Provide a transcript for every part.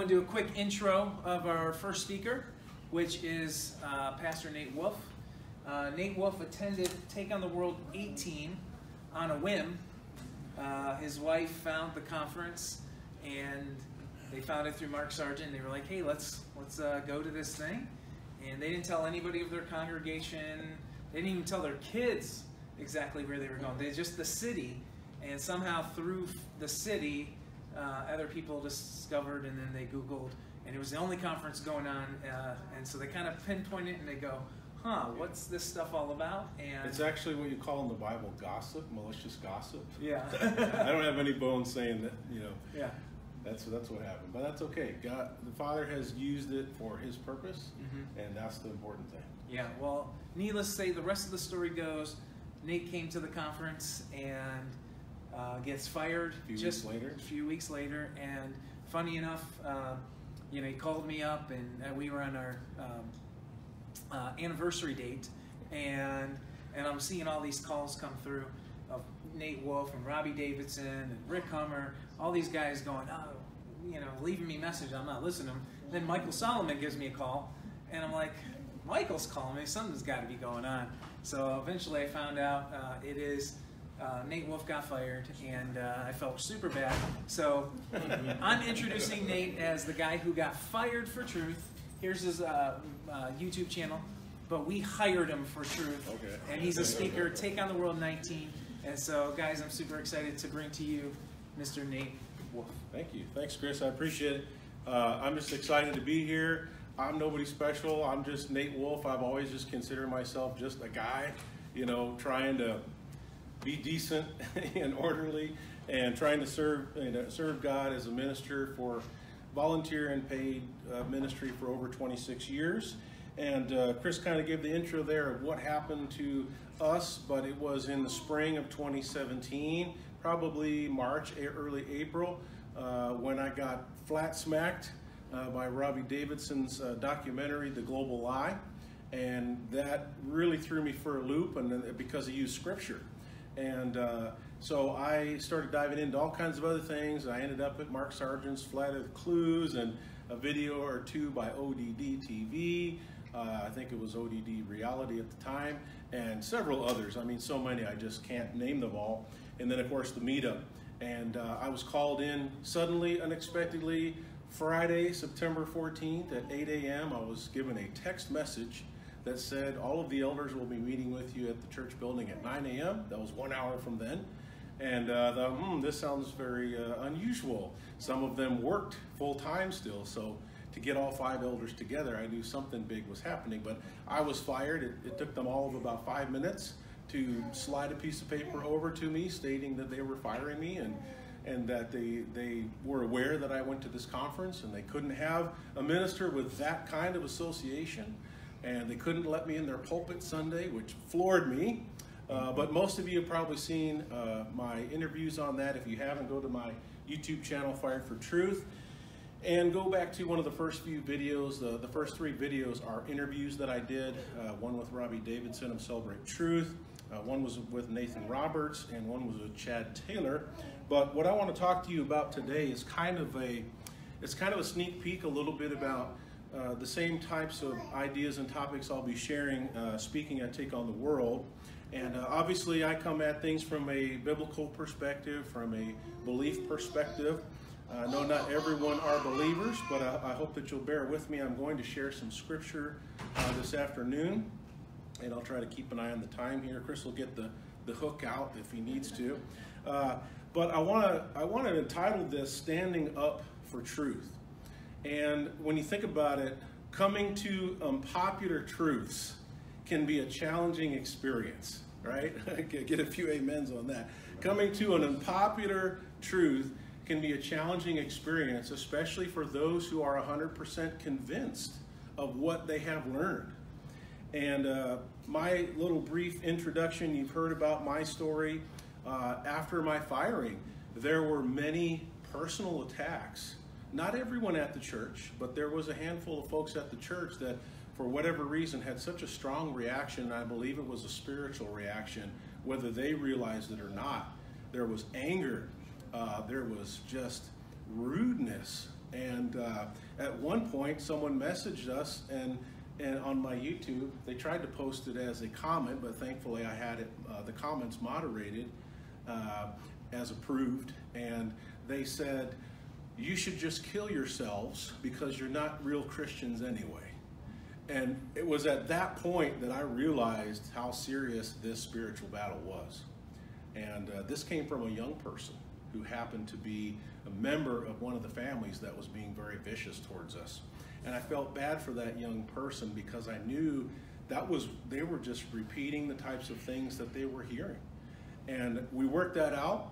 going to do a quick intro of our first speaker, which is Pastor Nate Wolfe. Nate Wolfe attended Take On the World 19 on a whim. His wife found the conference, and they found it through Mark Sargent. They were like, "Hey, let's go to this thing," and they didn't tell anybody of their congregation. They didn't even tell their kids exactly where they were going. They just the city, and somehow through the city, other people discovered, and then they Googled, and it was the only conference going on, and so they kind of pinpoint it, and they go, huh, what's this stuff all about? And it's actually what you call in the Bible gossip, malicious gossip. Yeah. I don't have any bones saying that, you know. Yeah. That's what happened, but that's okay. God, the Father has used it for His purpose, and that's the important thing. Yeah. Well, needless to say, the rest of the story goes. Nate came to the conference and gets fired. A few weeks later, and funny enough, you know, he called me up, and we were on our anniversary date, and I'm seeing all these calls come through of Nate Wolfe and Robbie Davidson and Rick Hummer, all these guys going, oh, you know, leaving me messages, I'm not listening. Then Michael Solomon gives me a call, and I'm like, Michael's calling me, something's got to be going on. So eventually I found out it is Nate Wolfe got fired, and I felt super bad. So I'm introducing Nate as the guy who got fired for truth. Here's his YouTube channel, but we hired him for truth, okay. And he's a speaker, Take On the World 19. And so, guys, I'm super excited to bring to you Mr. Nate Wolfe. Thank you. Thanks, Chris. I appreciate it. I'm just excited to be here. I'm nobody special. I'm just Nate Wolfe. I've always just considered myself just a guy, you know, trying to be decent and orderly, and trying to serve, you know, serve God as a minister for volunteer and paid ministry for over 26 years. And Chris kind of gave the intro there of what happened to us, but it was in the spring of 2017, probably March, early April, when I got flat smacked by Robbie Davidson's documentary, The Global Lie. And that really threw me for a loop, and because he used scripture. And so I started diving into all kinds of other things. I ended up at Mark Sargent's Flat Earth Clues and a video or two by ODD TV. I think it was ODD Reality at the time, and several others. I mean, so many, I just can't name them all. And then, of course, the meetup. And I was called in suddenly, unexpectedly, Friday, September 14th at 8 a.m. I was given a text message that said, all of the elders will be meeting with you at the church building at 9 a.m. That was 1 hour from then. And I thought, this sounds very unusual. Some of them worked full time still, so to get all five elders together, I knew something big was happening, but I was fired. It took them all of about 5 minutes to slide a piece of paper over to me stating that they were firing me, and that they were aware that I went to this conference, and they couldn't have a minister with that kind of association, and they couldn't let me in their pulpit Sunday, which floored me. But most of you have probably seen my interviews on that. If you haven't, go to my YouTube channel, Fire for Truth, and go back to one of the first few videos. The first three videos are interviews that I did, one with Robbie Davidson of Celebrate Truth, one was with Nathan Roberts, and one was with Chad Taylor. But what I want to talk to you about today is kind of a sneak peek a little bit about the same types of ideas and topics I'll be sharing, speaking at Take On the World. And obviously I come at things from a biblical perspective, from a belief perspective. I know not everyone are believers, but I hope that you'll bear with me. I'm going to share some scripture this afternoon, and I'll try to keep an eye on the time here. Chris will get the hook out if he needs to. But I want to entitle this Standing Up for Truth. And when you think about it, coming to unpopular truths can be a challenging experience, right? Get a few amens on that. Coming to an unpopular truth can be a challenging experience, especially for those who are 100% convinced of what they have learned. And my little brief introduction, you've heard about my story. After my firing, there were many personal attacks. Not everyone at the church, but there was a handful of folks at the church that, for whatever reason, had such a strong reaction, and I believe it was a spiritual reaction, whether they realized it or not. There was anger, there was just rudeness, And at one point, someone messaged us, and on my YouTube, they tried to post it as a comment, but thankfully I had it, the comments moderated as approved, and they said, "You should just kill yourselves because you're not real Christians anyway." And it was at that point that I realized how serious this spiritual battle was. And this came from a young person who happened to be a member of one of the families that was being very vicious towards us. And I felt bad for that young person because I knew that was, they were just repeating the types of things that they were hearing. And we worked that out.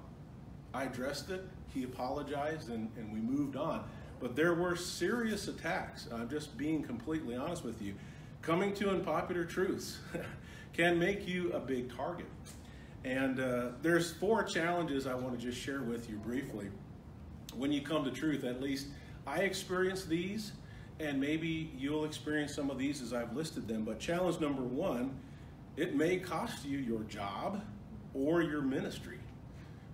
I addressed it. He apologized, and we moved on. But there were serious attacks. I'm just being completely honest with you. Coming to unpopular truths can make you a big target. And there's four challenges I want to just share with you briefly. When you come to truth, at least I experience these, and maybe you'll experience some of these as I've listed them. But challenge number one, it may cost you your job or your ministry.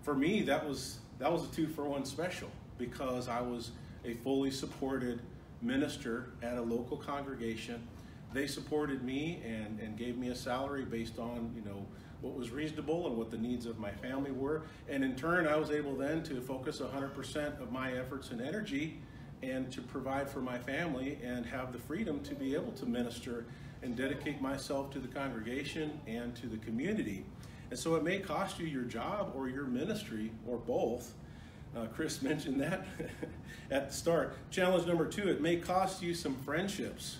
For me, that was a 2-for-1 special because I was a fully supported minister at a local congregation. They supported me and gave me a salary based on, you know, what was reasonable and what the needs of my family were. And in turn, I was able then to focus 100% of my efforts and energy and to provide for my family and have the freedom to be able to minister and dedicate myself to the congregation and to the community. And so it may cost you your job or your ministry or both. Chris mentioned that at the start. Challenge number two, it may cost you some friendships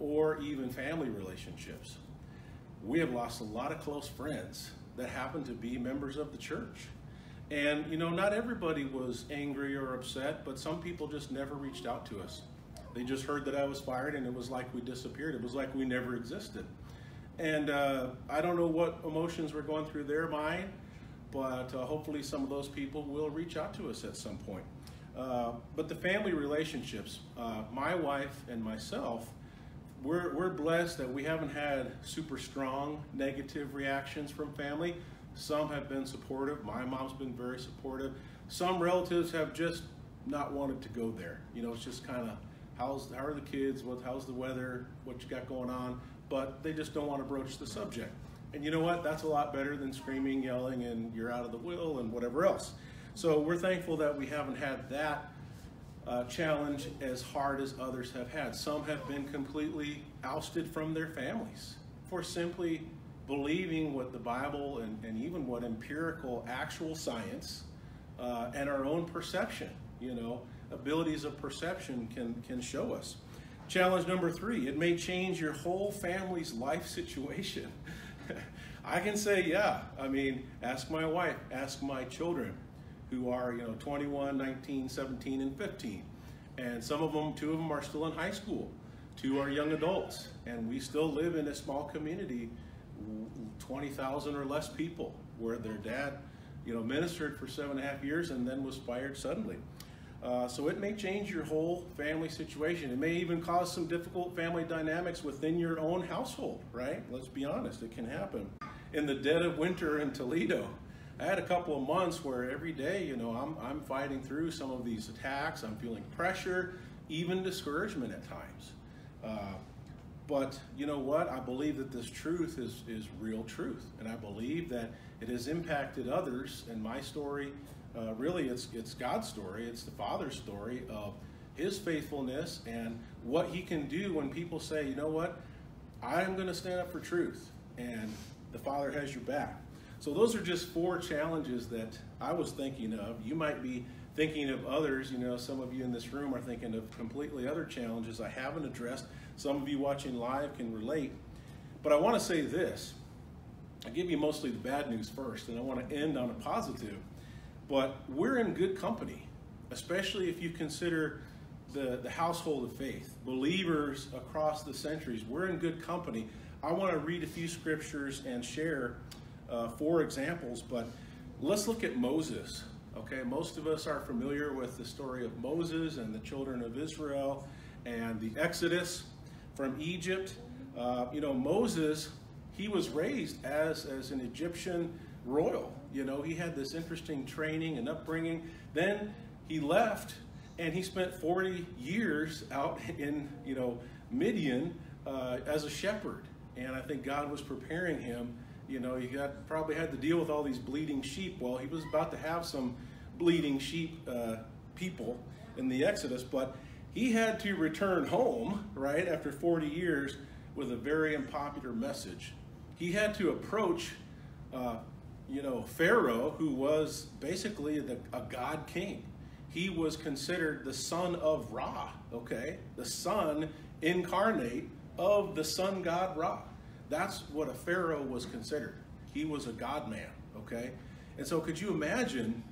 or even family relationships. We have lost a lot of close friends that happen to be members of the church. And you know, not everybody was angry or upset, but some people just never reached out to us. They just heard that I was fired and it was like we disappeared. It was like we never existed. And I don't know what emotions were going through their mind, but hopefully some of those people will reach out to us at some point. But the family relationships, my wife and myself, we're blessed that we haven't had super strong negative reactions from family. Some have been supportive. My mom's been very supportive. Some relatives have just not wanted to go there. You know, it's just kind of, how are the kids? How's the weather? What you got going on? But they just don't want to broach the subject. And you know what? That's a lot better than screaming, yelling, and you're out of the will and whatever else. So we're thankful that we haven't had that challenge as hard as others have had. Some have been completely ousted from their families for simply believing what the Bible and even what empirical actual science and our own perception, you know, abilities of perception can show us. Challenge number three, it may change your whole family's life situation. I can say, yeah, I mean, ask my wife, ask my children who are, you know, 21, 19, 17, and 15. And some of them, two of them are still in high school. Two are young adults. And we still live in a small community, 20,000 or less people, where their dad, you know, ministered for 7.5 years and then was fired suddenly. So it may change your whole family situation. It may even cause some difficult family dynamics within your own household, right? Let's be honest, it can happen. In the dead of winter in Toledo, I had a couple of months where every day, you know, I'm fighting through some of these attacks. I'm feeling pressure, even discouragement at times. But you know what? I believe that this truth is real truth. And I believe that it has impacted others, and my story, really, it's God's story. It's the Father's story of his faithfulness and what he can do when people say, you know what, I'm going to stand up for truth, and the Father has your back. So those are just four challenges that I was thinking of. You might be thinking of others. You know, some of you in this room are thinking of completely other challenges I haven't addressed. Some of you watching live can relate. But I want to say this. I give you mostly the bad news first, and I want to end on a positive. But we're in good company, especially if you consider the household of faith, believers across the centuries. We're in good company. I want to read a few scriptures and share four examples, but let's look at Moses. Okay, most of us are familiar with the story of Moses and the children of Israel and the Exodus from Egypt. You know, Moses, he was raised as an Egyptian royal. You know, he had this interesting training and upbringing. Then he left And he spent 40 years out in, Midian as a shepherd. And I think God was preparing him. He probably had to deal with all these bleeding sheep. Well, he was about to have some bleeding sheep people in the Exodus, but he had to return home, right, after 40 years with a very unpopular message. He had to approach, Pharaoh, who was basically a God king. He was considered the son of Ra, okay? The son incarnate of the sun god Ra. That's what a pharaoh was considered. He was a God man, okay? And so could you imagine,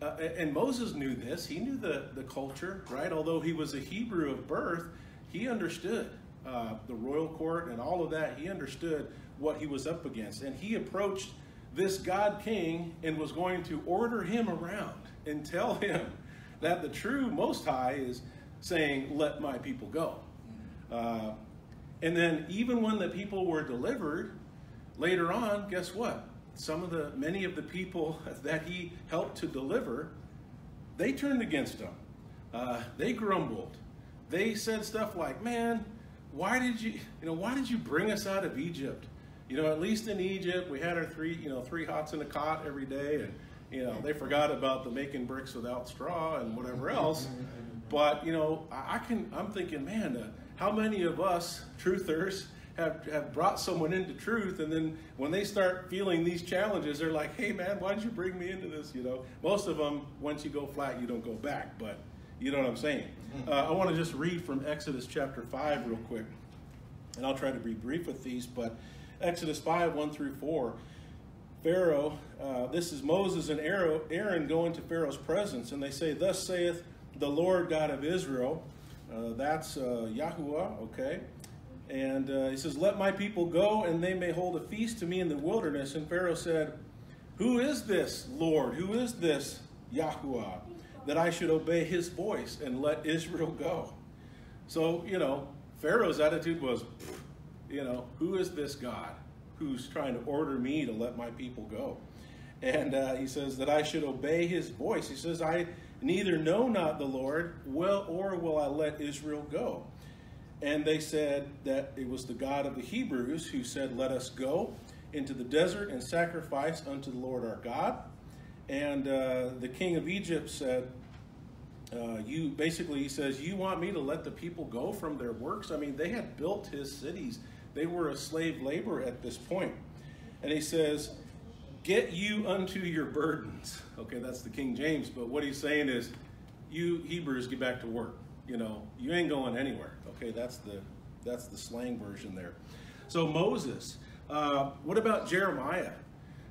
and Moses knew this, he knew the culture, right? Although he was a Hebrew of birth, he understood the royal court and all of that. He understood what he was up against. And he approached this God king and was going to order him around and tell him that the true Most High is saying, let my people go. And then even when the people were delivered, later on, guess what? Many of the people that he helped to deliver, they turned against him. They grumbled. They said stuff like, man, why did you bring us out of Egypt? At least in Egypt, we had our three hots in a cot every day. And, they forgot about the making bricks without straw and whatever else. But, I'm thinking, man, how many of us truthers have brought someone into truth, and then when they start feeling these challenges, they're like, hey, man, why did you bring me into this? Most of them, once you go flat, you don't go back. But you know what I'm saying? I want to just read from Exodus chapter 5 real quick. And I'll try to be brief with these, but Exodus 5, 1 through 4. Pharaoh, this is Moses and Aaron going to Pharaoh's presence, and they say, thus saith the Lord God of Israel. That's Yahuwah, okay? And he says, let my people go, and they may hold a feast to me in the wilderness. And Pharaoh said, who is this Lord? Who is this Yahuwah, that I should obey his voice and let Israel go? So, Pharaoh's attitude was, who is this God who's trying to order me to let my people go? And he says that I should obey his voice. He says, I neither know not the Lord, well, or will I let Israel go. And they said that it was the God of the Hebrews who said, let us go into the desert and sacrifice unto the Lord our God. And the king of Egypt said, he says, you want me to let the people go from their works? I mean, they had built his cities. They were a slave laborer at this point. And he says, get you unto your burdens. Okay, that's the King James, but what he's saying is, you Hebrews, get back to work. You ain't going anywhere. Okay, that's the slang version there. So Moses, what about Jeremiah?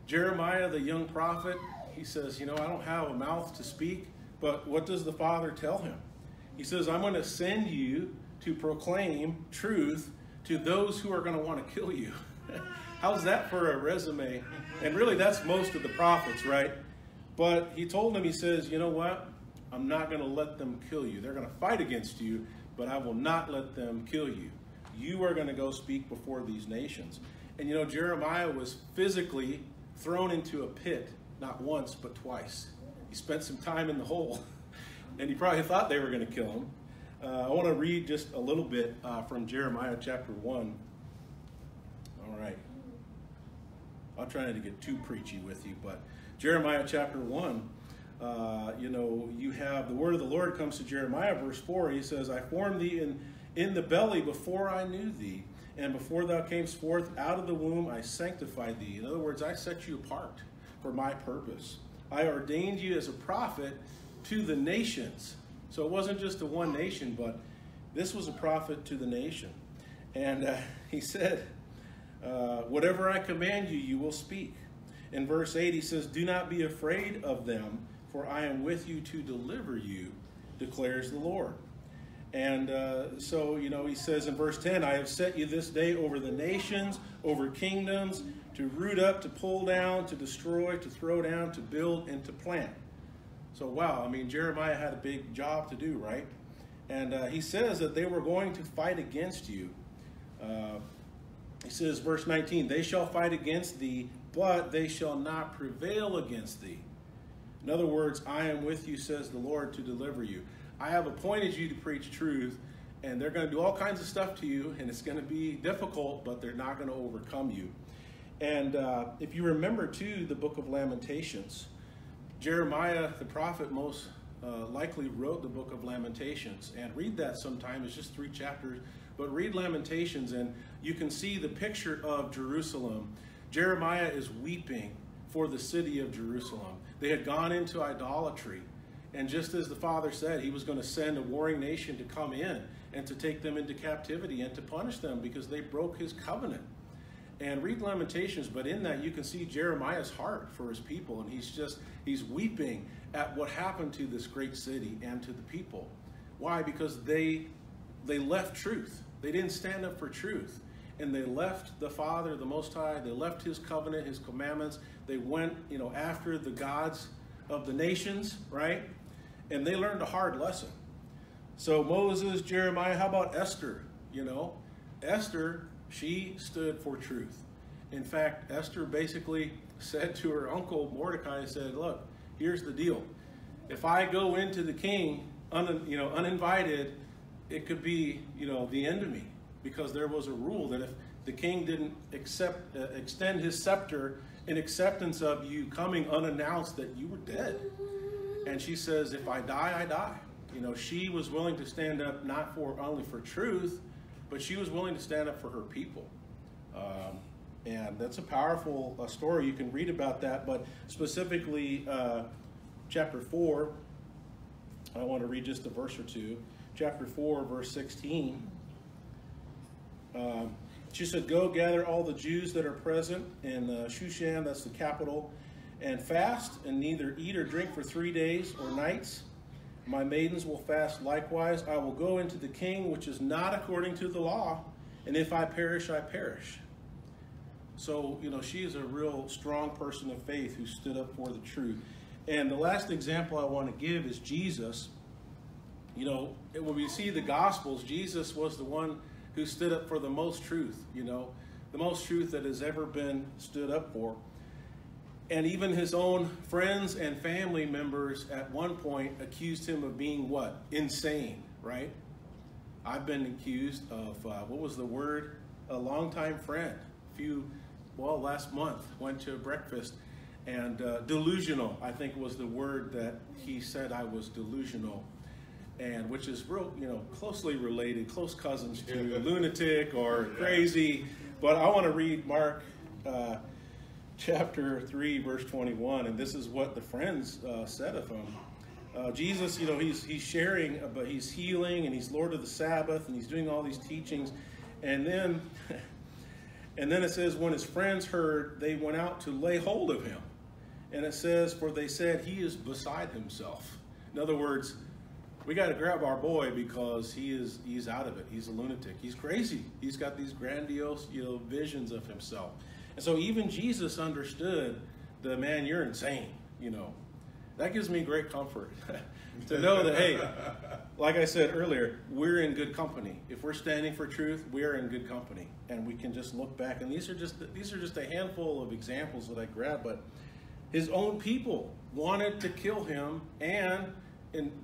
Jeremiah, the young prophet, he says, I don't have a mouth to speak, but what does the Father tell him? He says, I'm going to send you to proclaim truth to those who are going to want to kill you. How's that for a resume? And really, that's most of the prophets, right? But he told him, he says, you know what? I'm not going to let them kill you. They're going to fight against you, but I will not let them kill you. You are going to go speak before these nations. And Jeremiah was physically thrown into a pit, not once, but twice. He spent some time in the hole, and he probably thought they were going to kill him. I want to read just a little bit from Jeremiah chapter 1. All right. I'll try not to get too preachy with you, but Jeremiah chapter 1, you have the word of the Lord comes to Jeremiah, verse 4. He says, I formed thee in the belly before I knew thee, and before thou camest forth out of the womb, I sanctified thee. In other words, I set you apart for my purpose. I ordained you as a prophet to the nations. So it wasn't just to one nation, but this was a prophet to the nation. And he said, whatever I command you, you will speak. In verse 8, he says, do not be afraid of them, for I am with you to deliver you, declares the Lord. And he says in verse 10, I have set you this day over the nations, over kingdoms, to root up, to pull down, to destroy, to throw down, to build, and to plant. So, wow, I mean, Jeremiah had a big job to do, right? And he says that they were going to fight against you. He says, verse 19, they shall fight against thee, but they shall not prevail against thee. In other words, I am with you, says the Lord, to deliver you. I have appointed you to preach truth, and they're going to do all kinds of stuff to you, and it's going to be difficult, but they're not going to overcome you. And if you remember too, the book of Lamentations, Jeremiah the prophet most likely wrote the book of Lamentations, and read that sometime. It's just 3 chapters, but read Lamentations and you can see the picture of Jerusalem. Jeremiah is weeping for the city of Jerusalem. They had gone into idolatry, and just as the Father said, he was going to send a warring nation to come in and to take them into captivity and to punish them because they broke his covenant. And read Lamentations, but in that you can see Jeremiah's heart for his people, and he's weeping at what happened to this great city and to the people. Why? Because they left truth. They didn't stand up for truth, and they left the Father, the Most High. They left his covenant, his commandments. They went, you know, after the gods of the nations, right? And they learned a hard lesson. So Moses, Jeremiah, how about Esther? You know, Esther, she stood for truth. In fact, Esther basically said to her uncle Mordecai, said, look, here's the deal. If I go into the king uninvited, it could be, you know, the end of me, because there was a rule that if the king didn't extend his scepter in acceptance of you coming unannounced, that you were dead. And she says, if I die, I die. You know, she was willing to stand up not for only for truth, but she was willing to stand up for her people. And that's a powerful story. You can read about that, but specifically chapter 4, I want to read just a verse or two. Chapter 4, verse 16. She said, go gather all the Jews that are present in Shushan, that's the capital, and fast, and neither eat or drink for 3 days or nights. My maidens will fast likewise. I will go into the king, which is not according to the law, and if I perish, I perish. So, you know, she is a real strong person of faith who stood up for the truth. And the last example I want to give is Jesus. You know, when we see the Gospels, Jesus was the one who stood up for the most truth, you know, the most truth that has ever been stood up for. And even his own friends and family members at one point accused him of being what? Insane, right? I've been accused of, what was the word? A longtime friend, last month, went to a breakfast, and delusional, I think was the word that he said. I was delusional, and which is real, you know, closely related, close cousins to lunatic or crazy. But I want to read Mark chapter 3, verse 21, and this is what the friends said of him. Jesus, you know, he's sharing, but he's healing, and he's Lord of the Sabbath, and he's doing all these teachings, and then it says, when his friends heard, they went out to lay hold of him, and it says, for they said, he is beside himself. In other words, we got to grab our boy because he's out of it. He's a lunatic. He's crazy. He's got these grandiose, you know, visions of himself. And so even Jesus understood the man, you're insane, you know. That gives me great comfort to know that, hey, like I said earlier, we're in good company. If we're standing for truth, we're in good company. And we can just look back. And these are just a handful of examples that I grabbed. But his own people wanted to kill him, and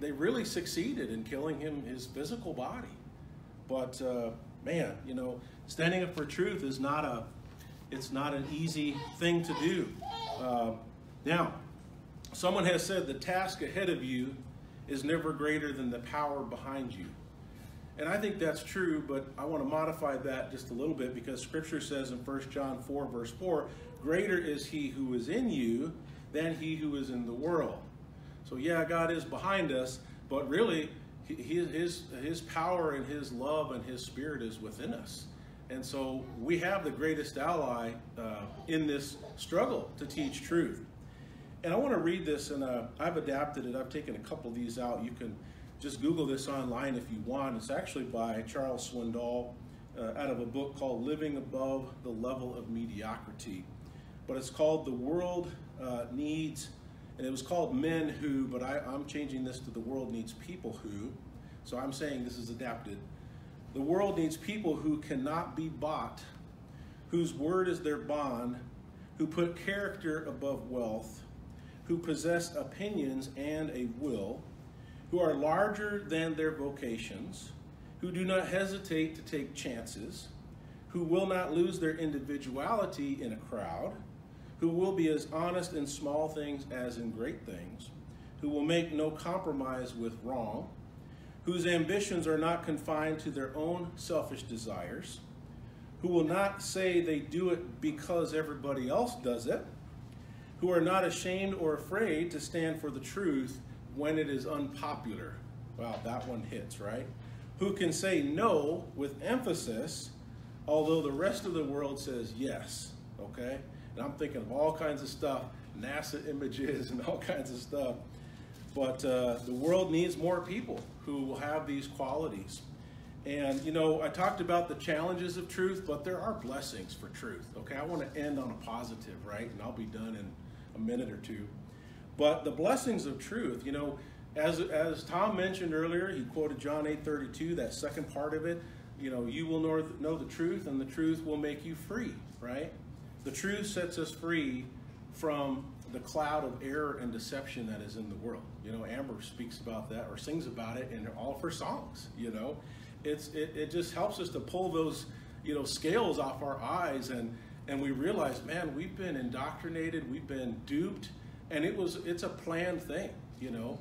they really succeeded in killing him, his physical body. But man, you know, standing up for truth is not a, it's not an easy thing to do. Now, someone has said the task ahead of you is never greater than the power behind you. And I think that's true, but I want to modify that just a little bit, because scripture says in 1 John 4, verse 4, greater is he who is in you than he who is in the world. So yeah, God is behind us, but really his power and his love and his spirit is within us. And so we have the greatest ally in this struggle to teach truth. And I want to read this, and I've adapted it. I've taken a couple of these out. You can just Google this online if you want. It's actually by Charles Swindoll out of a book called Living Above the Level of Mediocrity. But it's called The World Needs, and it was called Men Who, but I'm changing this to The World Needs People Who. So I'm saying this is adapted. The world needs people who cannot be bought, whose word is their bond, who put character above wealth, who possess opinions and a will, who are larger than their vocations, who do not hesitate to take chances, who will not lose their individuality in a crowd, who will be as honest in small things as in great things, who will make no compromise with wrong, whose ambitions are not confined to their own selfish desires, who will not say they do it because everybody else does it, who are not ashamed or afraid to stand for the truth when it is unpopular. Wow, that one hits, right? Who can say no with emphasis, although the rest of the world says yes, okay? And I'm thinking of all kinds of stuff, NASA images and all kinds of stuff. But the world needs more people who will have these qualities. And you know, I talked about the challenges of truth, but there are blessings for truth, okay? I want to end on a positive, right? And I'll be done in a minute or two. But the blessings of truth, you know, as Tom mentioned earlier, he quoted John 8:32, that second part of it, you know, you will know the truth and the truth will make you free, right? The truth sets us free from the cloud of error and deception that is in the world. You know, Amber speaks about that or sings about it in all of her songs, you know. It just helps us to pull those, you know, scales off our eyes, and we realize, man, we've been indoctrinated, we've been duped, and it's a planned thing, you know.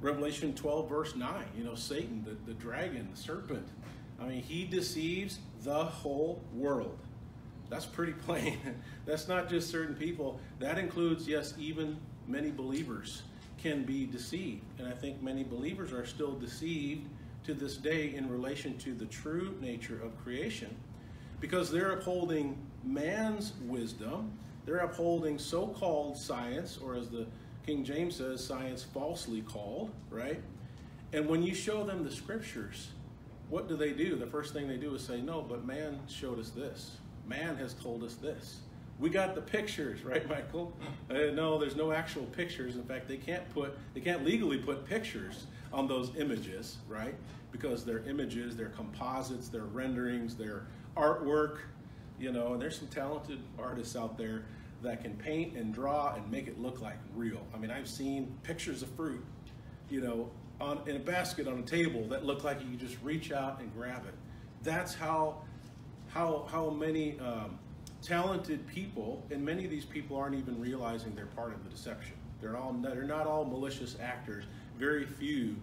Revelation 12 verse 9, you know, Satan, the dragon, the serpent, I mean, he deceives the whole world. That's pretty plain. That's not just certain people. That includes, yes, even many believers can be deceived. And I think many believers are still deceived to this day in relation to the true nature of creation, because they're upholding man's wisdom, they're upholding so-called science, or as the King James says, science falsely called, right? And when you show them the scriptures, what do? The first thing they do is say, no, but man showed us this. Man has told us this. We got the pictures, right, Michael? No, there's no actual pictures. In fact, they can't legally put pictures on those images, right? Because they're images, they're composites, they're renderings, they're artwork, you know, and there's some talented artists out there that can paint and draw and make it look like real. I mean, I've seen pictures of fruit, you know, in a basket on a table that look like you can just reach out and grab it. That's how many talented people, and many of these people aren't even realizing they're part of the deception. They're not all malicious actors. Very few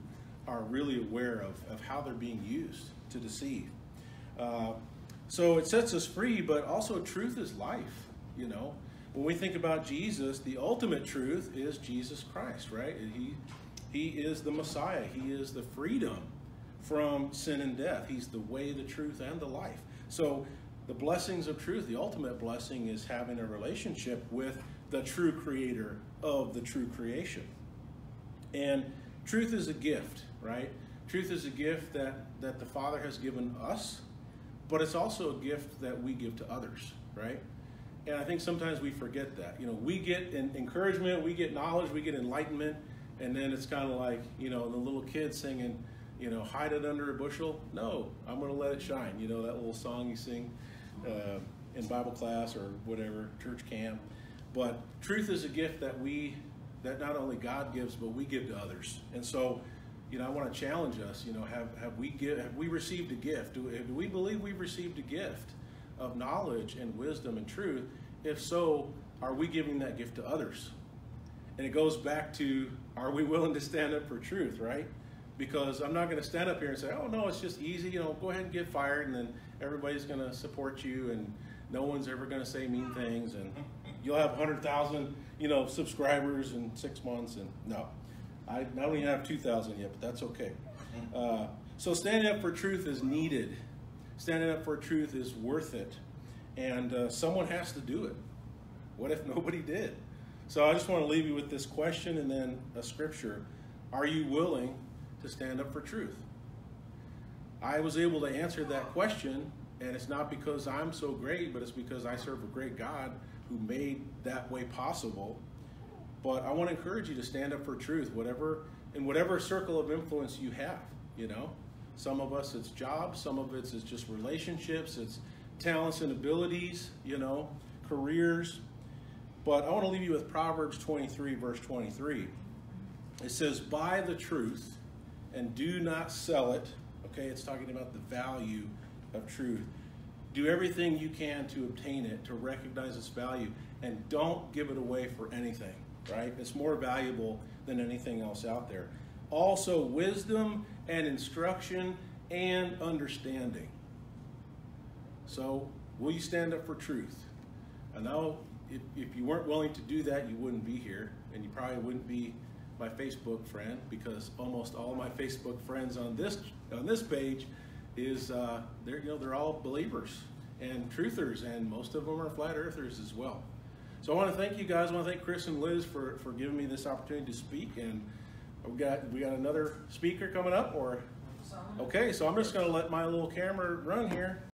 are really aware of how they're being used to deceive. So it sets us free, but also truth is life, you know. When we think about Jesus, the ultimate truth is Jesus Christ, right? He is the Messiah. He is the freedom from sin and death. He's the way, the truth, and the life. So the blessings of truth, the ultimate blessing, is having a relationship with the true creator of the true creation. And truth is a gift, right? Truth is a gift that the Father has given us, but it's also a gift that we give to others, right? And I think sometimes we forget that. You know, we get encouragement, we get knowledge, we get enlightenment, and then it's kind of like, you know, the little kid singing, you know, hide it under a bushel. No, I'm going to let it shine. You know, that little song you sing in Bible class or whatever, church camp. But truth is a gift that not only God gives, but we give to others. And so, you know, I want to challenge us, you know, have we received a gift? Do we believe we've received a gift of knowledge and wisdom and truth? If so, are we giving that gift to others? And it goes back to, are we willing to stand up for truth, right? Because I'm not going to stand up here and say, oh no, it's just easy, you know, go ahead and get fired and then everybody's going to support you and no one's ever going to say mean things and you'll have 100,000, you know, subscribers in 6 months. And no, I don't even have 2,000 yet, but that's okay. So standing up for truth is needed. Standing up for truth is worth it, and someone has to do it. What if nobody did? So I just want to leave you with this question and then a scripture. Are you willing to stand up for truth? I was able to answer that question, and it's not because I'm so great, but it's because I serve a great God who made that way possible. But I want to encourage you to stand up for truth, in whatever circle of influence you have, you know. Some of us, it's jobs. Some of it's just relationships. It's talents and abilities, you know, careers. But I want to leave you with Proverbs 23, verse 23. It says, buy the truth and do not sell it. Okay, it's talking about the value of truth. Do everything you can to obtain it, to recognize its value, and don't give it away for anything, right? It's more valuable than anything else out there. Also, wisdom and instruction and understanding. So, will you stand up for truth? I know if you weren't willing to do that, you wouldn't be here, and you probably wouldn't be my Facebook friend, because almost all my Facebook friends on this page is they're all believers and truthers, and most of them are flat earthers as well. So I want to thank you guys. I want to thank Chris and Liz for giving me this opportunity to speak, and we got another speaker coming up. Or okay, so I'm just going to let my little camera run here.